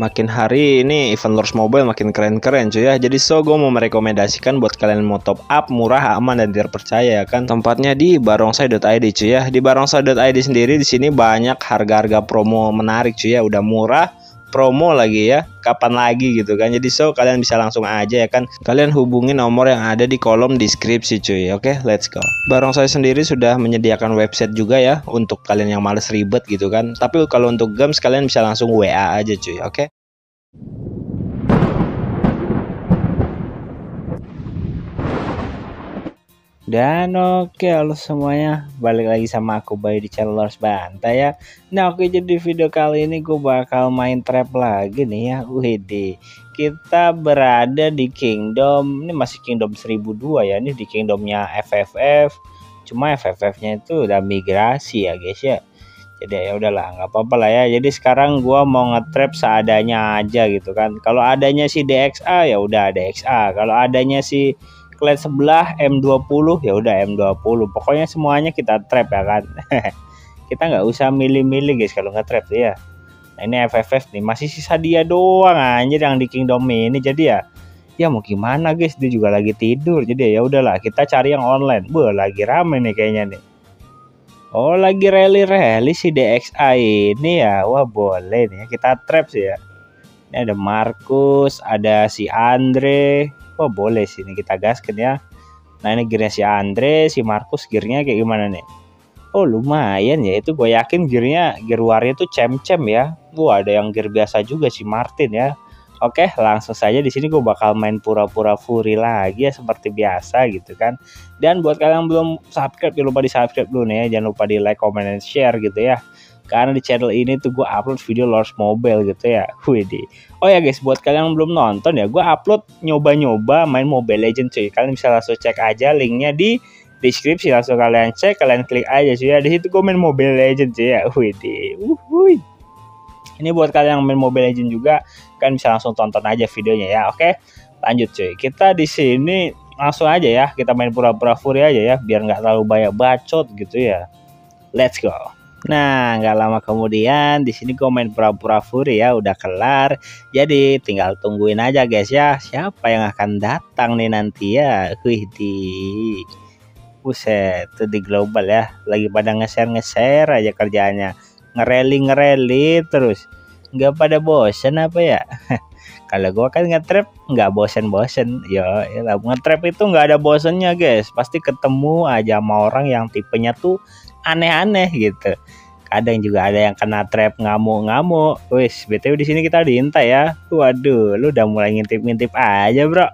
Makin hari ini event Lords Mobile makin keren-keren cuy ya. Jadi gue mau merekomendasikan buat kalian mau top up, murah, aman dan terpercaya kan. Tempatnya di barongsai.id cuy ya. Di barongsai.id sendiri di sini banyak harga-harga promo menarik cuy ya. Udah murah, promo lagi ya. Kapan lagi gitu kan. Jadi kalian bisa langsung aja ya kan. Kalian hubungi nomor yang ada di kolom deskripsi cuy. Oke, let's go. Barongsai sendiri sudah menyediakan website juga ya, untuk kalian yang males ribet gitu kan. Tapi kalau untuk games kalian bisa langsung WA aja cuy. Oke. Dan oke halo semuanya, balik lagi sama aku Bayu di channel Lords Bantai ya. Nah oke, jadi video kali ini gue bakal main trap lagi nih ya. Wih, kita berada di kingdom, ini masih kingdom 1002 ya. Ini di kingdomnya FFF, cuma FFF nya itu udah migrasi ya guys ya. Jadi ya udahlah, nggak apa-apa lah ya. Jadi sekarang gue mau ngetrap seadanya aja gitu kan. Kalau adanya si DXA ya udah DXA, kalau adanya si klan sebelah M20 ya udah M20, pokoknya semuanya kita trap ya kan. Kita nggak usah milih-milih guys kalau nggak trap ya. Nah, ini FFF nih masih sisa dia doang anjir yang di kingdom ini. Jadi ya mau gimana guys, dia juga lagi tidur. Jadi ya udahlah, kita cari yang online. Wah, lagi rame nih kayaknya nih. Oh, lagi rally si DXA ini ya. Wah, boleh nih kita trap sih ya. Ini ada Markus, ada si Andre. Oh, boleh sih ini kita gaskin ya. Nah, ini gearnya si Andre, si Markus gearnya kayak gimana nih? Oh, lumayan ya. Itu gue yakin gear warnya tuh cem-cem ya. Wah, ada yang gear biasa juga si Martin ya. Oke, langsung saja di sini gue bakal main pura-pura Fury lagi ya seperti biasa gitu kan. Dan buat kalian yang belum subscribe, jangan lupa di-subscribe dulu nih ya. Jangan lupa di like, comment, dan share gitu ya. Karena di channel ini tuh gue upload video Lords Mobile gitu ya. Widih. Oh ya guys, buat kalian yang belum nonton ya, gue upload nyoba-nyoba main Mobile Legend cuy. Kalian bisa langsung cek aja linknya di deskripsi, langsung kalian cek, kalian klik aja cuy ya. Di situ gue main Mobile Legend cuy ya. Widih. Ini buat kalian yang main Mobile Legend juga, kalian bisa langsung tonton aja videonya ya. Oke, lanjut cuy. Kita di sini langsung aja ya. Kita main pura-pura Fury aja ya, biar nggak terlalu banyak bacot gitu ya. Let's go. Nah, nggak lama kemudian di sini gue main pura-pura Fury ya, udah kelar. Jadi tinggal tungguin aja guys ya, siapa yang akan datang nih nanti ya. Wih, buset tuh di global ya, lagi pada nge-share aja kerjaannya, ngereli terus, nggak pada bosen apa ya? Kalau gue kan ngetrap nggak bosen-bosen. Yo, ngetrap itu nggak ada bosennya guys, pasti ketemu aja sama orang yang tipenya tuh aneh-aneh gitu. Kadang juga ada yang kena trap ngamuk-ngamuk. Wis, btw di sini kita diintai ya. Waduh, lu udah mulai ngintip-ngintip aja, bro.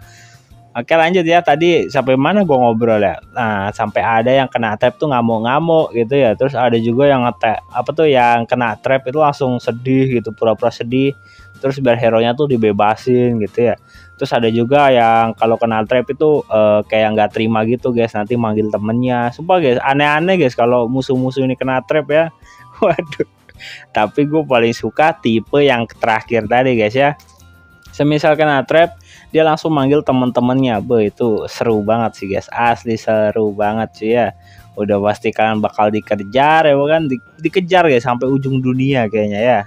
Oke, lanjut ya. Tadi sampai mana gua ngobrol ya? Nah, sampai ada yang kena trap tuh ngamuk-ngamuk gitu ya. Terus ada juga yang yang kena trap itu langsung sedih gitu, pura-pura sedih. Terus biar hero-nya tuh dibebasin gitu ya. Terus ada juga yang kalau kena trap itu kayak nggak terima gitu guys, nanti manggil temennya. Sumpah guys, aneh-aneh guys kalau musuh-musuh ini kena trap ya. Waduh. Tapi gue paling suka tipe yang terakhir tadi guys ya. Semisal kena trap, dia langsung manggil temen-temennya. Be, itu seru banget sih guys, asli seru banget sih ya. Udah pasti kalian bakal dikejar ya kan, dikejar guys sampai ujung dunia kayaknya ya.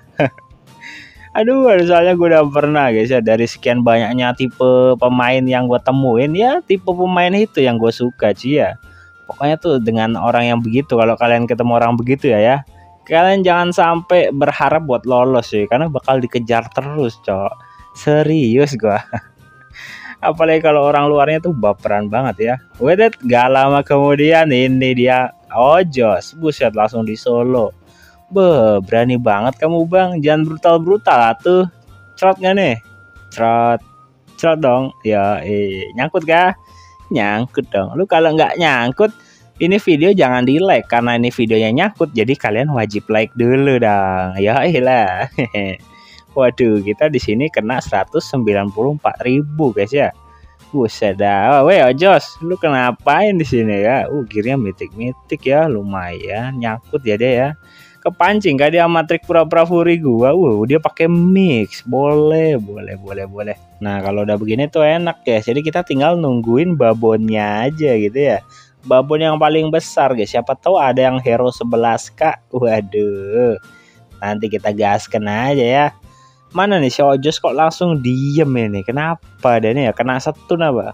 Aduh, soalnya gue udah pernah guys ya, dari sekian banyaknya tipe pemain yang gue temuin ya, tipe pemain itu yang gue suka sih ya. Pokoknya tuh dengan orang yang begitu, kalau kalian ketemu orang begitu ya kalian jangan sampai berharap buat lolos sih, karena bakal dikejar terus cok. Serius gue. Apalagi kalau orang luarnya tuh baperan banget ya. Wedet, gak lama kemudian ini dia Ojos, buset langsung di solo. Beh, berani banget kamu bang, jangan brutal-brutal atuh. Cerot gak nih? Cerot dong. Ya, nyangkut kah? Nyangkut dong. Lu kalau nggak nyangkut, ini video jangan di like, karena ini videonya nyangkut. Jadi kalian wajib like dulu dong. Ya lah. Waduh, kita di sini kena 194.000 guys ya. Buset dah. Weh Ojos, lu kenapain di sini ya? Gearnya mitik-mitik ya, lumayan nyangkut ya dia ya. Kepancing gak dia sama trik pura-pura Fury gua. Dia pakai mix. Boleh. Nah, kalau udah begini tuh enak guys. Jadi kita tinggal nungguin babonnya aja gitu ya. Babon yang paling besar guys. Siapa tahu ada yang hero 11k. Waduh. Nanti kita gaskan aja ya. Mana nih si Ojos kok langsung diem ini? Kenapa dan ya kena setun apa?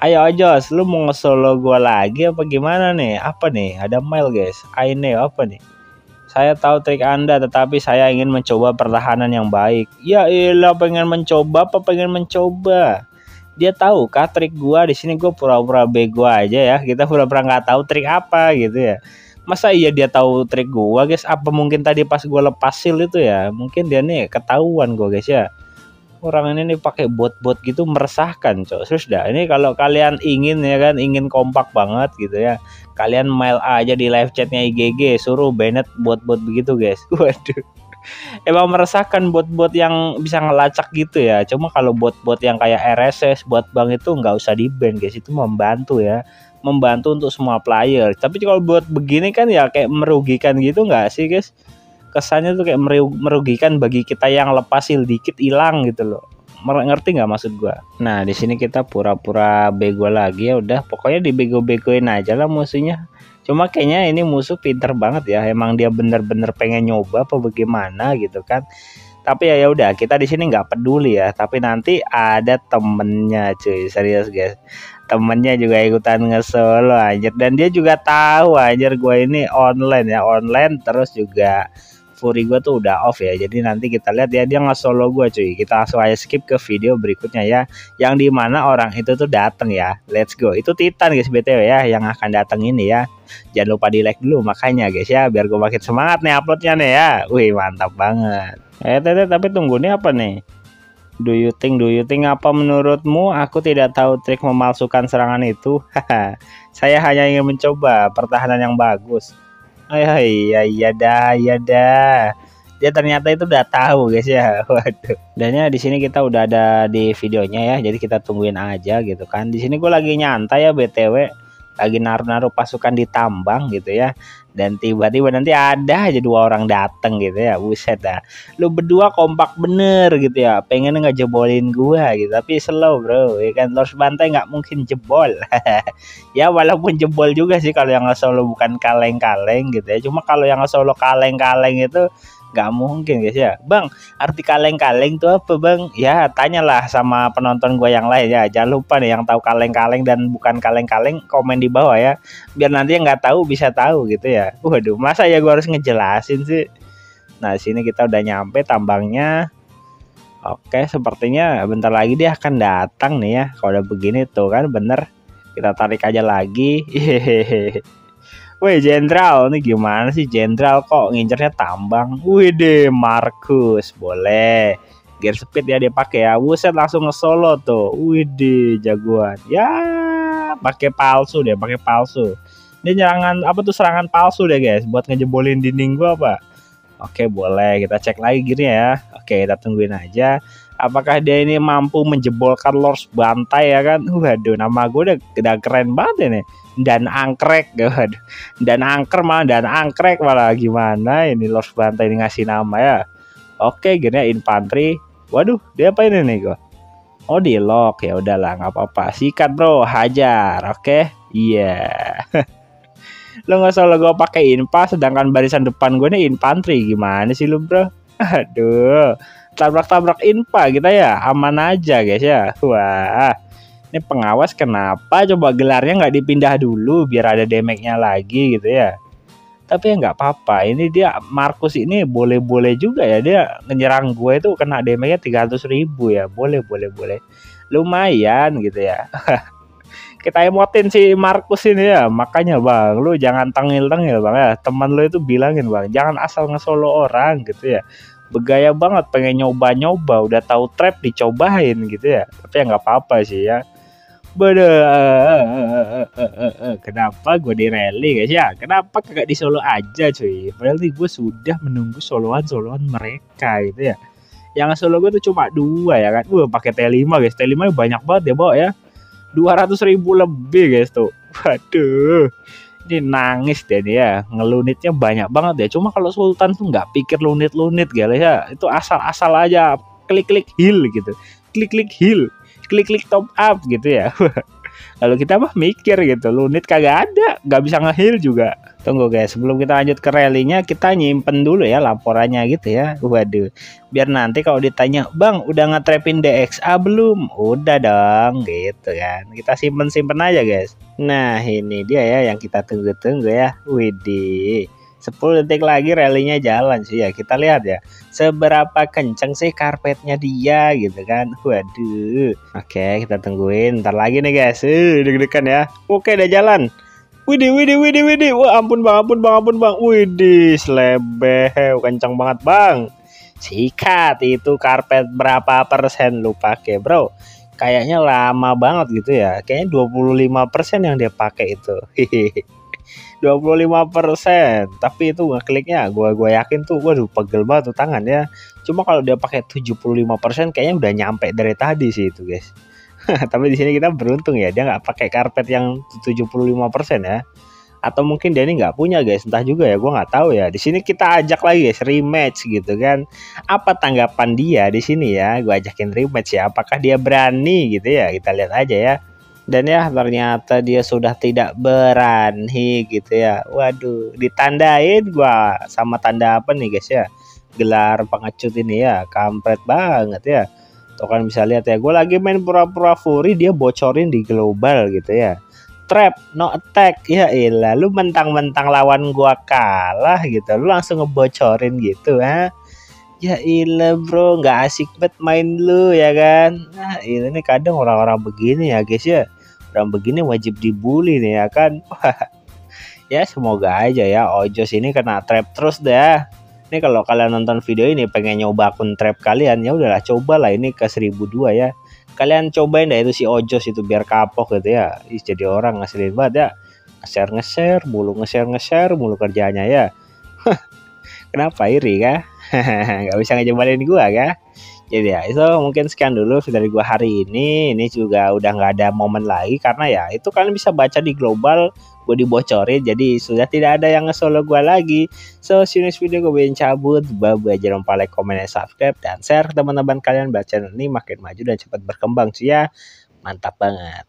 Ayo Ojos, lu mau nge-solo gua lagi apa gimana nih? Apa nih? Ada mail guys. Aine apa nih? Saya tahu trik Anda, tetapi saya ingin mencoba pertahanan yang baik. Ya ilah, pengen mencoba apa pengen mencoba? Dia tahu kah trik gua di sini? Gua pura-pura bego aja ya. Kita pura-pura nggak tahu trik apa gitu ya. Masa iya dia tahu trik gua guys? Apa mungkin tadi pas gua lepas seal itu ya? Mungkin dia nih ketahuan gua guys ya. Orang ini nih pakai bot-bot gitu meresahkan coy. Terus dah ini kalau kalian ingin ya kan, ingin kompak banget gitu ya, kalian mail aja di live chatnya IGG, suruh banet bot-bot begitu guys. Waduh, emang meresahkan bot-bot yang bisa ngelacak gitu ya. Cuma kalau bot-bot yang kayak RSS buat bank itu nggak usah di-ban guys, itu membantu ya, membantu untuk semua player. Tapi kalau buat begini kan ya kayak merugikan gitu nggak sih guys? Kesannya tuh kayak merugikan bagi kita yang lepasin dikit hilang gitu loh. Ngerti nggak maksud gua? Nah di sini kita pura-pura bego lagi ya udah. Pokoknya dibego-begoin aja lah musuhnya. Cuma kayaknya ini musuh pinter banget ya. Emang dia bener-bener pengen nyoba apa bagaimana gitu kan. Tapi ya udah, kita di sini nggak peduli ya. Tapi nanti ada temennya cuy, serius guys. Temennya juga ikutan nge-solo anjir. Dan dia juga tahu anjir gua ini online ya, online terus juga. Fury gue tuh udah off ya, jadi nanti kita lihat ya dia nge-solo gue cuy. Kita langsung aja skip ke video berikutnya ya, yang dimana orang itu tuh dateng ya. Let's go, itu Titan guys btw ya yang akan dateng ini ya. Jangan lupa di like dulu makanya guys ya, biar gue makin semangat nih uploadnya nih ya. Wih mantap banget. Tapi tunggu nih apa nih? Do you think apa menurutmu? Aku tidak tahu trik memalsukan serangan itu. Saya hanya ingin mencoba pertahanan yang bagus. Oh iya dah. Dia ternyata itu udah tahu guys ya. Waduh. Dan ya di sini kita udah ada di videonya ya. Jadi kita tungguin aja gitu kan. Di sini gue lagi nyantai ya BTW, lagi naruh-naruh pasukan di tambang gitu ya. Dan tiba-tiba nanti ada aja dua orang dateng gitu ya. Buset dah. Lu berdua kompak bener gitu ya. Pengen nggak jebolin gua gitu. Tapi slow bro. Ya kan Lords Bantai nggak mungkin jebol. Ya walaupun jebol juga sih kalau yang nge-solo bukan kaleng-kaleng gitu ya. Cuma kalau yang nge-solo kaleng-kaleng itu nggak mungkin guys ya. Bang, arti kaleng-kaleng itu apa bang? Ya tanyalah sama penonton gue yang lain ya. Jangan lupa nih yang tahu kaleng-kaleng dan bukan kaleng-kaleng komen di bawah ya. Biar nanti yang nggak tahu bisa tahu gitu ya. Waduh, masa ya gue harus ngejelasin sih. Nah sini kita udah nyampe tambangnya. Oke, sepertinya bentar lagi dia akan datang nih ya. Kalau udah begini tuh kan bener. Kita tarik aja lagi. Wih Jenderal, ini gimana sih Jenderal kok ngincernya tambang? Wih deh Markus, boleh. Gear speed ya dia pakai ya. Buset langsung nge-solo tuh. Wih deh jagoan. Ya, pakai palsu deh, pakai palsu. Ini serangan apa tuh, serangan palsu deh guys, buat ngejebolin dinding gua apa? Oke, boleh. Kita cek lagi gearnya ya. Oke, kita tungguin aja. Apakah dia ini mampu menjebolkan Lords Bantai ya kan? Waduh, nama gue udah keren banget ini. Dan angkrek, waduh. Dan angker malah, dan angkrek malah. Gimana ini Lords Bantai ini ngasih nama ya? Oke, gini infanteri. Waduh, dia apa ini nih gue? Oh, di lock ya udahlah, nggak apa-apa. Sikat bro, hajar. Oke, iya. Yeah. Lo nggak salah gue pakai inpa, sedangkan barisan depan gue ini infanteri. Gimana sih lu bro? Aduh. Tabrak-tabrak inpa kita ya, aman aja guys ya. Wah, ini pengawas kenapa coba gelarnya nggak dipindah dulu biar ada damage-nya lagi gitu ya. Tapi ya nggak apa-apa, ini dia Markus ini boleh-boleh juga ya, dia menyerang gue itu kena damage-nya 300.000 ya, boleh, lumayan gitu ya. Kita emotin si Markus ini ya. Makanya bang, lu jangan tengil-tengil bang ya. Teman lu itu bilangin bang, jangan asal nge-solo orang gitu ya. Begaya banget pengen nyoba-nyoba, udah tahu trap dicobain gitu ya. Tapi ya nggak apa-apa sih ya. Kenapa gue direli guys ya? Kenapa kagak di solo aja cuy? Padahal nih gue sudah menunggu soloan-soloan mereka gitu ya. Yang solo gue tuh cuma dua ya kan. Gue pakai T5 guys. T5 banyak banget ya bawa ya. 200.000 lebih guys tuh. Waduh. Ini nangis deh ya, ngelunitnya banyak banget ya. Cuma kalau Sultan tuh nggak pikir lunit-lunit guys ya, itu asal-asal aja, klik-klik heal gitu, klik-klik heal, klik-klik top up gitu ya. Lalu kita mah mikir gitu, lunit kagak ada, nggak bisa nge-heal juga. Tunggu guys, sebelum kita lanjut ke rally-nya, kita nyimpen dulu ya laporannya gitu ya. Waduh, biar nanti kalau ditanya, bang udah nge-trapin DXA belum? Udah dong gitu kan. Kita simpen-simpen aja guys. Nah ini dia ya yang kita tunggu-tunggu ya. Widih, 10 detik lagi rally-nya jalan sih ya. Kita lihat ya seberapa kenceng sih karpetnya dia gitu kan. Waduh. Oke, kita tungguin. Ntar lagi nih guys. Deg-degan ya. Oke, udah jalan. Widih, widih, widih, widih. Wah, ampun bang, ampun bang, ampun bang. Widih, selebeh. Kenceng banget bang. Sikat, itu karpet berapa persen lu pakai bro? Kayaknya lama banget gitu ya. Kayaknya 25% yang dia pakai itu. Hehehe. 25%, tapi itu ngekliknya gua yakin tuh, waduh pegel banget tuh tangan ya. Cuma kalau dia pakai 75% kayaknya udah nyampe dari tadi sih itu guys. Tapi di sini kita beruntung ya, dia nggak pakai karpet yang 75% ya. Atau mungkin dia ini nggak punya guys, entah juga ya, gua nggak tahu ya. Di sini kita ajak lagi guys rematch gitu kan. Apa tanggapan dia di sini ya? Gua ajakin rematch ya. Apakah dia berani gitu ya? Kita lihat aja ya. Dan ya ternyata dia sudah tidak berani gitu ya. Waduh, ditandain gua sama tanda apa nih guys ya? Gelar pengecut ini ya, kampret banget ya. Tuh kan bisa lihat ya, gua lagi main pura-pura Fury, dia bocorin di global gitu ya. Trap, no attack, ya elah, lu mentang-mentang lawan gua kalah gitu, lu langsung ngebocorin gitu ha. Ya ilah bro, nggak asik banget main lu ya kan. Nah ini kadang orang-orang begini ya guys ya, orang begini wajib dibully nih ya kan. Ya semoga aja ya Ojos ini kena trap terus dah. Ini kalau kalian nonton video ini pengen nyoba akun trap kalian, ya udahlah cobalah ini ke 1002 ya. Kalian cobain dah itu si Ojos itu biar kapok gitu ya. Ih, jadi orang ngeselin banget ya, nge-share mulu, nge-share mulu kerjanya ya. Kenapa iri kah? Gak bisa ngejebalin gua kah? Jadi ya itu mungkin sekian dulu dari gua hari ini. Ini juga udah nggak ada momen lagi karena ya itu kalian bisa baca di global gua dibocorin, jadi sudah tidak ada yang nge-solo gua lagi. So see you next video, gua cabut. Bye-bye. Jangan lupa like, komen, dan subscribe, dan share ke teman-teman kalian biar channel ini makin maju dan cepat berkembang sih ya. Mantap banget.